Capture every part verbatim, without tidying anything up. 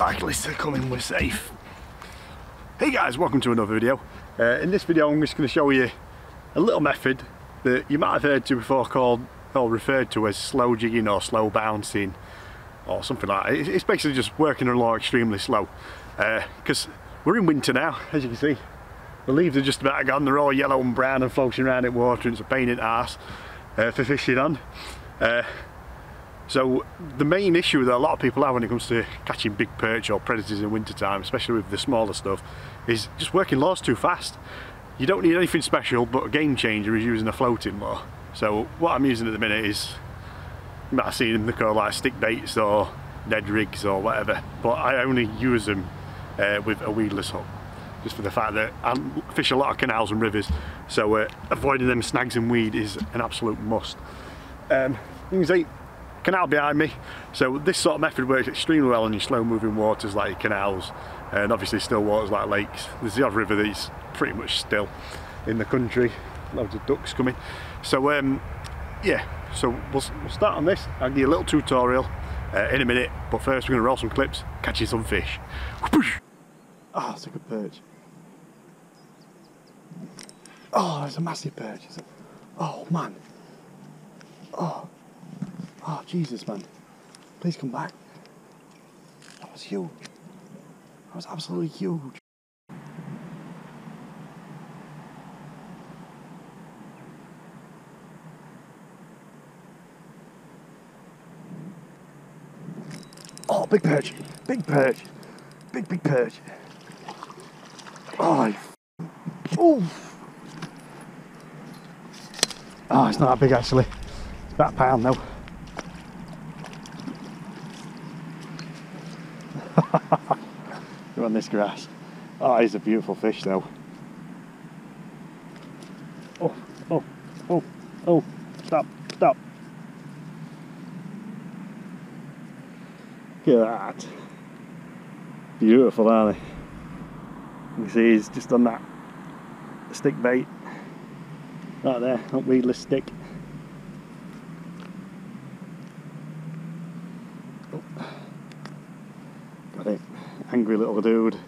cyclists are coming, we're safe. Hey guys, welcome to another video. Uh, in this video I'm just going to show you a little method that you might have heard to before called, or referred to as, slow jigging or slow bouncing or something like that. It's basically just working along extremely slow, because uh, we're in winter now, as you can see. The leaves are just about gone, they're all yellow and brown and floating around in water, and it's a pain in the arse uh, for fishing on. Uh, so the main issue that a lot of people have when it comes to catching big perch or predators in winter time, especially with the smaller stuff, is just working lures too fast. You don't need anything special, but a game changer is using a floating lure. So what I'm using at the minute is, you might have seen them, they're called like stick baits or Ned rigs or whatever, but I only use them uh, with a weedless hook, just for the fact that I fish a lot of canals and rivers, so uh, avoiding them snags and weed is an absolute must. Um, you can see canal behind me, so this sort of method works extremely well in your slow moving waters like canals, and obviously still waters like lakes. There's the odd river that's pretty much still in the country, loads of ducks coming. So um, yeah, so we'll, we'll start on this. I'll give you a little tutorial uh, in a minute, but first we're going to roll some clips, catching some fish. Oh, it's a good perch. Oh, it's a massive perch. It's a, oh man. Oh. Oh Jesus, man. Please come back. That was huge. That was absolutely huge. Oh, big perch. Big perch. Big big perch. Oh, oh. Oh, it's not that big actually. It's about a pound though. Look on this grass. Oh, he's a beautiful fish though. Oh, oh, oh, oh, stop, stop. Look at that. Beautiful, aren't they? You can see he's just on that stick bait. Right there, that weedless stick. Oh. Got it. Angry little dude.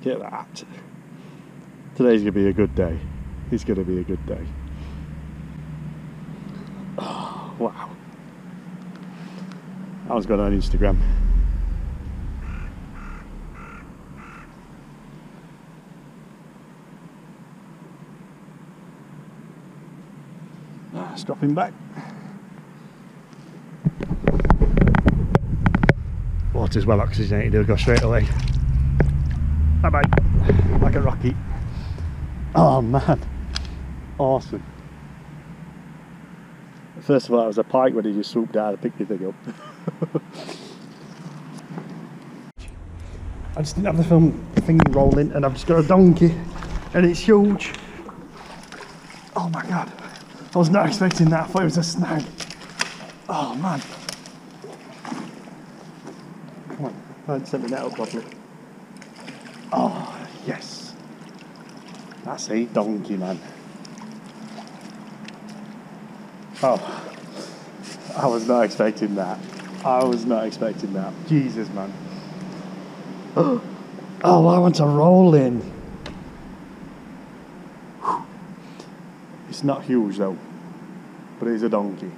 Get that. Today's gonna be a good day. It's gonna be a good day. Oh, wow. I was going on Instagram. Dropping back. Water's well oxygenated, it'll go straight away. Bye bye. Like a rocket. Oh man. Awesome. First of all, it was a pike when he just swooped out and picked the thing up. I just didn't have the film thing rolling, and I've just got a donkey and it's huge. Oh my god. I was not expecting that, I thought it was a snag. Oh man. Come on, I had to set the net up properly. Oh, yes. That's a donkey, man. Oh, I was not expecting that. I was not expecting that. Jesus, man. Oh, I want to roll in. It's not huge though, but it is a donkey.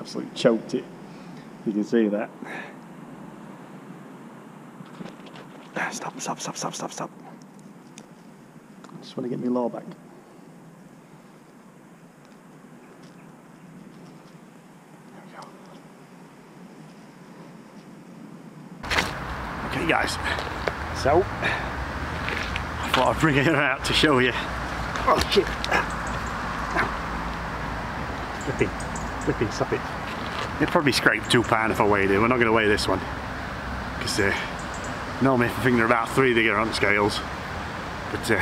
Absolutely choked it. You can see that. Stop, stop, stop, stop, stop, stop. I just want to get my lure back. There we go. Okay guys, so I thought I'd bring it out to show you. Oh shit! Flipping, flipping, stop it. It'd probably scrape two pound if I weighed it. We're not going to weigh this one, because uh, normally if I think they're about three they get on scales, but uh,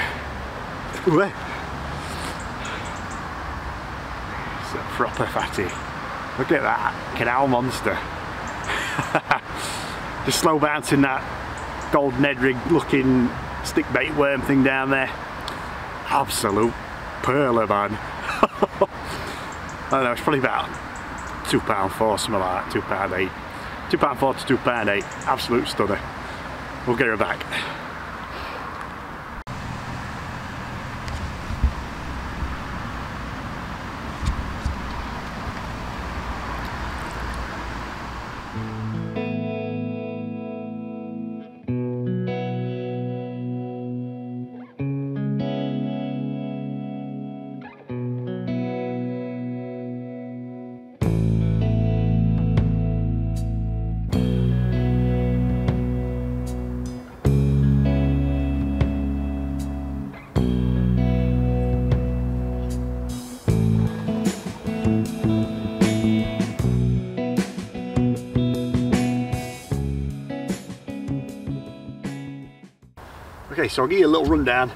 it's a proper fatty. Look at that, canal monster. just slow bouncing that gold Nedrig looking stick bait worm thing down there. Absolute pearler, man. I don't know, it's probably about two pound four, something like that, two pound eight. two pound four to two pound eight, absolute stunner. We'll get her back. Okay, so I'll give you a little rundown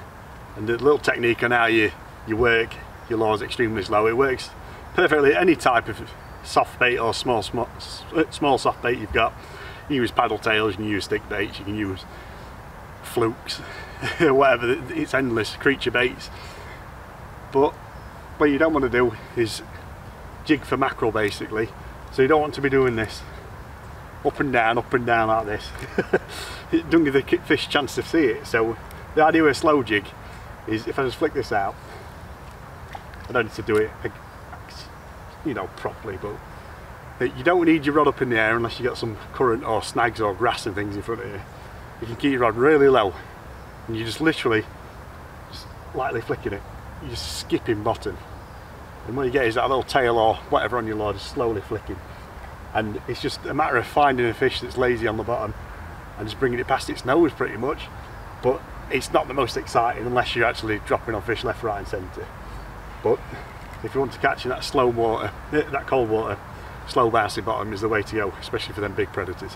and a little technique on how you, you work your lures extremely slow. It works perfectly any type of soft bait or small, small, small soft bait you've got. You use paddle tails, you can use stick baits, you can use flukes, whatever, it's endless, creature baits. But what you don't want to do is jig for mackerel basically. So you don't want to be doing this up and down, up and down like this. It doesn't give the fish a chance to see it. So the idea of a slow jig is, if I just flick this out, I don't need to do it, you know, properly, but you don't need your rod up in the air unless you got some current or snags or grass and things in front of you. You can keep your rod really low and you're just literally just lightly flicking it. You're just skipping bottom. And what you get is that little tail or whatever on your lure just slowly flicking. And it's just a matter of finding a fish that's lazy on the bottom and just bringing it past its nose pretty much, but it's not the most exciting unless you're actually dropping on fish left, right and centre. But if you want to catch in that slow water, that cold water, slow bouncy bottom is the way to go, especially for them big predators.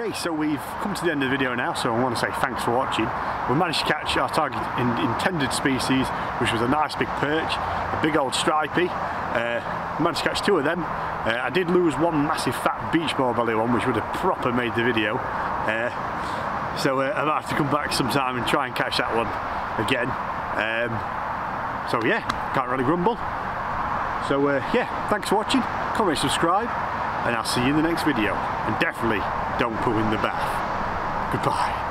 Okay, so we've come to the end of the video now, so I want to say thanks for watching. We managed to catch our target in intended species, which was a nice big perch, a big old stripey. Uh, managed to catch two of them. Uh, I did lose one massive fat beach ball belly one, which would have proper made the video. Uh, so uh, I might have to come back sometime and try and catch that one again. Um, so yeah, can't really grumble. So uh, yeah, thanks for watching, comment, subscribe, and I'll see you in the next video. And definitely don't poo in the bath. Goodbye.